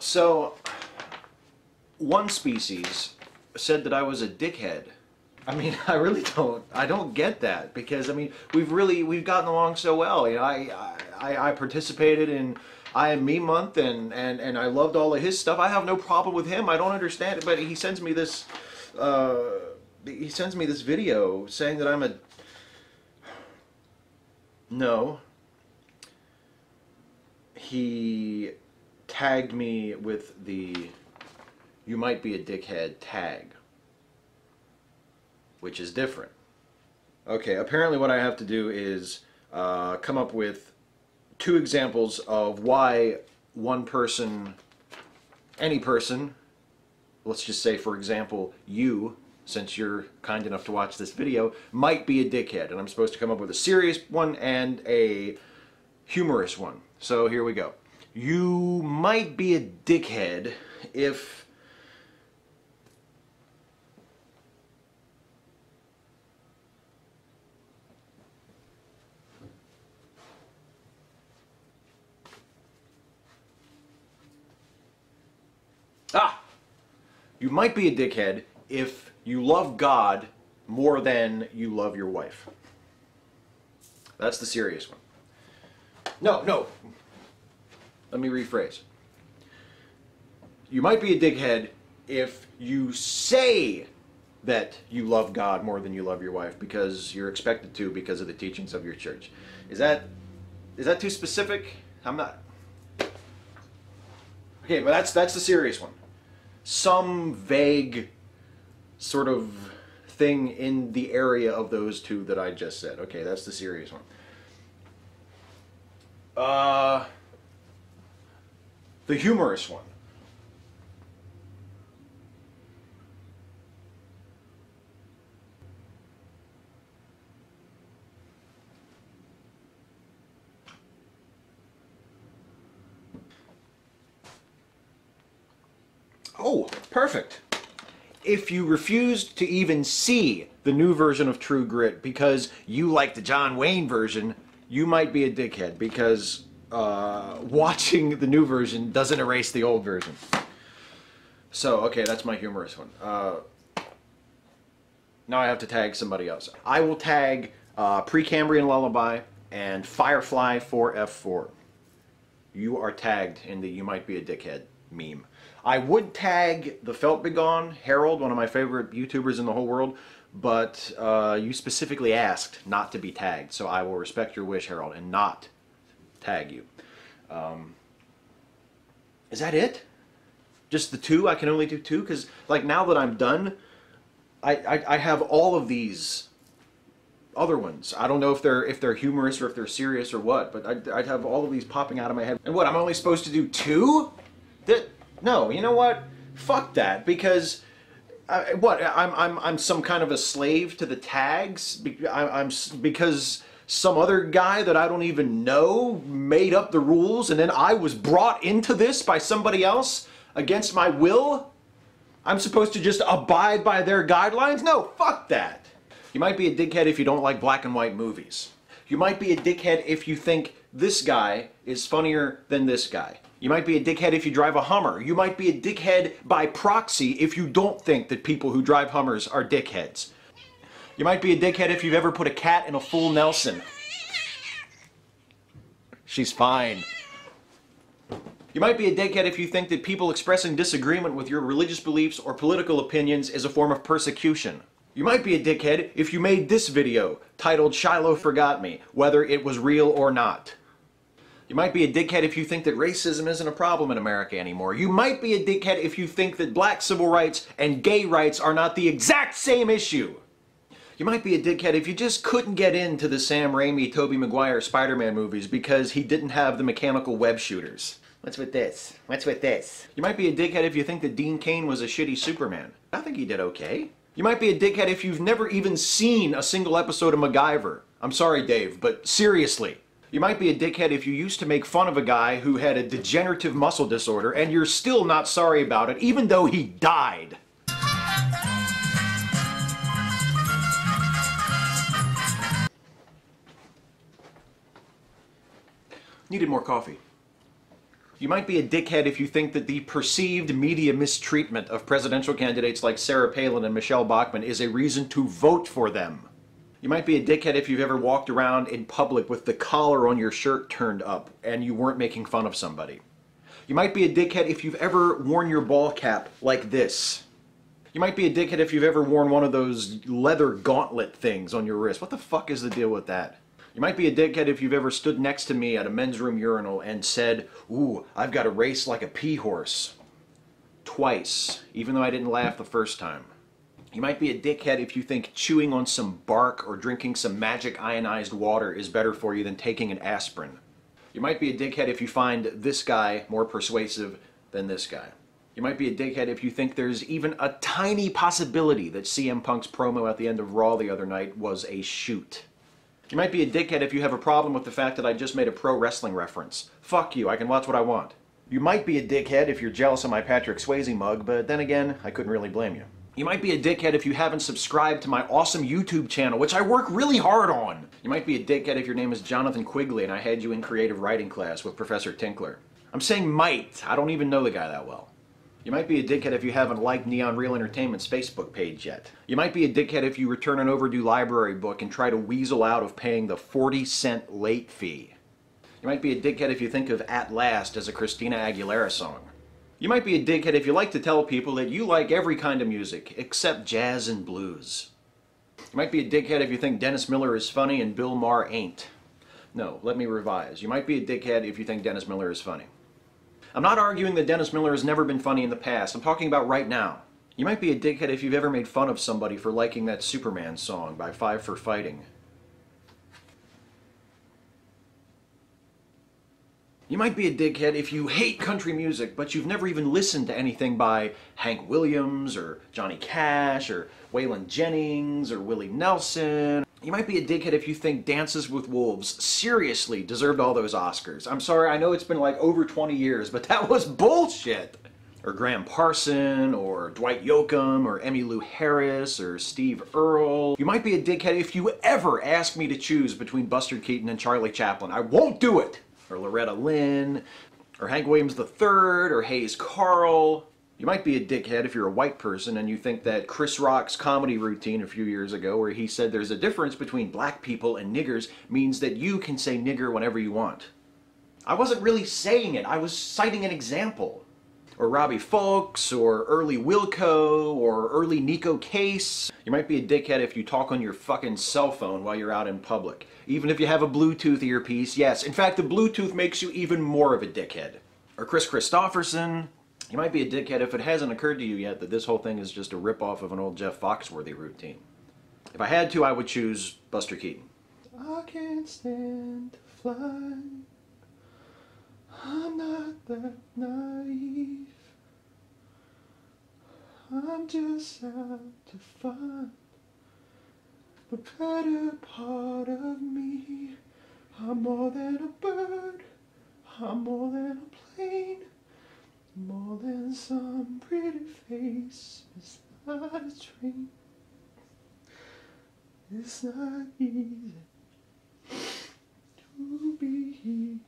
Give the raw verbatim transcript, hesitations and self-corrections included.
So, One Species said that I was a dickhead. I mean, I really don't, I don't get that, because, I mean, we've really, we've gotten along so well. You know, I, I, I participated in I Am Me Month, and, and, and I loved all of his stuff. I have no problem with him. I don't understand it, but he sends me this, uh, he sends me this video saying that I'm a, no. He tagged me with the, you might be a dickhead tag, which is different. Okay, apparently what I have to do is uh, come up with two examples of why one person, any person, let's just say for example you, since you're kind enough to watch this video, might be a dickhead. And I'm supposed to come up with a serious one and a humorous one. So here we go. You might be a dickhead if Ah! You might be a dickhead if you love God more than you love your wife. That's the serious one. No, no. Let me rephrase. You might be a dickhead if you say that you love God more than you love your wife because you're expected to because of the teachings of your church. Is that is that too specific? I'm not. Okay, but that's that's the serious one. Some vague sort of thing in the area of those two that I just said. Okay, that's the serious one. Uh, the humorous one. Oh, perfect. If you refused to even see the new version of True Grit because you like the John Wayne version, you might be a dickhead because uh, watching the new version doesn't erase the old version. So, okay, that's my humorous one. Uh, now I have to tag somebody else. I will tag uh, Precambrian Lullaby and Firefly four F four. You are tagged in the You Might Be a Dickhead meme. I would tag the Felt Begone Harold, one of my favorite YouTubers in the whole world, but uh, you specifically asked not to be tagged, so I will respect your wish, Harold, and not tag you. Um, is that it? Just the two? I can only do two? Because, like, now that I'm done, I, I, I have all of these other ones. I don't know if they're, if they're humorous or if they're serious or what, but I'd, I'd have all of these popping out of my head. And what, I'm only supposed to do two? That, no, you know what? Fuck that, because... I, what I'm I'm I'm some kind of a slave to the tags. I, I'm because some other guy that I don't even know made up the rules, and then I was brought into this by somebody else against my will. I'm supposed to just abide by their guidelines? No, fuck that. You might be a dickhead if you don't like black and white movies. You might be a dickhead if you think this guy is funnier than this guy. You might be a dickhead if you drive a Hummer. You might be a dickhead by proxy if you don't think that people who drive Hummers are dickheads. You might be a dickhead if you've ever put a cat in a full Nelson. She's fine. You might be a dickhead if you think that people expressing disagreement with your religious beliefs or political opinions is a form of persecution. You might be a dickhead if you made this video titled Shiloh Forgot Me, whether it was real or not. You might be a dickhead if you think that racism isn't a problem in America anymore. You might be a dickhead if you think that black civil rights and gay rights are not the exact same issue. You might be a dickhead if you just couldn't get into the Sam Raimi, Tobey Maguire, Spider-Man movies because he didn't have the mechanical web shooters. What's with this? What's with this? You might be a dickhead if you think that Dean Cain was a shitty Superman. I think he did okay. You might be a dickhead if you've never even seen a single episode of MacGyver. I'm sorry, Dave, but seriously. You might be a dickhead if you used to make fun of a guy who had a degenerative muscle disorder and you're still not sorry about it, even though he died. Needed more coffee. You might be a dickhead if you think that the perceived media mistreatment of presidential candidates like Sarah Palin and Michelle Bachmann is a reason to vote for them. You might be a dickhead if you've ever walked around in public with the collar on your shirt turned up and you weren't making fun of somebody. You might be a dickhead if you've ever worn your ball cap like this. You might be a dickhead if you've ever worn one of those leather gauntlet things on your wrist. What the fuck is the deal with that? You might be a dickhead if you've ever stood next to me at a men's room urinal and said, "Ooh, I've got to race like a pee horse." Twice, even though I didn't laugh the first time. You might be a dickhead if you think chewing on some bark or drinking some magic ionized water is better for you than taking an aspirin. You might be a dickhead if you find this guy more persuasive than this guy. You might be a dickhead if you think there's even a tiny possibility that C M Punk's promo at the end of Raw the other night was a shoot. You might be a dickhead if you have a problem with the fact that I just made a pro wrestling reference. Fuck you, I can watch what I want. You might be a dickhead if you're jealous of my Patrick Swayze mug, but then again, I couldn't really blame you. You might be a dickhead if you haven't subscribed to my awesome YouTube channel, which I work really hard on. You might be a dickhead if your name is Jonathan Quigley and I had you in creative writing class with Professor Tinkler. I'm saying might. I don't even know the guy that well. You might be a dickhead if you haven't liked Neon Real Entertainment's Facebook page yet. You might be a dickhead if you return an overdue library book and try to weasel out of paying the forty cent late fee. You might be a dickhead if you think of At Last as a Christina Aguilera song. You might be a dickhead if you like to tell people that you like every kind of music, except jazz and blues. You might be a dickhead if you think Dennis Miller is funny and Bill Maher ain't. No, let me revise. You might be a dickhead if you think Dennis Miller is funny. I'm not arguing that Dennis Miller has never been funny in the past. I'm talking about right now. You might be a dickhead if you've ever made fun of somebody for liking that Superman song by Five for Fighting. You might be a dickhead if you hate country music, but you've never even listened to anything by Hank Williams, or Johnny Cash, or Waylon Jennings, or Willie Nelson. You might be a dickhead if you think Dances with Wolves seriously deserved all those Oscars. I'm sorry, I know it's been like over twenty years, but that was bullshit! Or Gram Parsons, or Dwight Yoakam, or Emmy Lou Harris, or Steve Earle. You might be a dickhead if you ever ask me to choose between Buster Keaton and Charlie Chaplin. I won't do it! Or Loretta Lynn, or Hank Williams the third, or Hayes Carl. You might be a dickhead if you're a white person and you think that Chris Rock's comedy routine a few years ago where he said there's a difference between black people and niggers means that you can say nigger whenever you want. I wasn't really saying it, I was citing an example. Or Robbie Foulkes, or early Wilco, or early Nico Case. You might be a dickhead if you talk on your fucking cell phone while you're out in public. Even if you have a Bluetooth earpiece, yes. In fact, the Bluetooth makes you even more of a dickhead. Or Chris Christopherson. You might be a dickhead if it hasn't occurred to you yet that this whole thing is just a ripoff of an old Jeff Foxworthy routine. If I had to, I would choose Buster Keaton. I can't stand to fly. I'm not that naive. I'm just out to find the better part of me. I'm more than a bird. I'm more than a plane. More than some pretty face. It's not a dream. It's not easy to be here.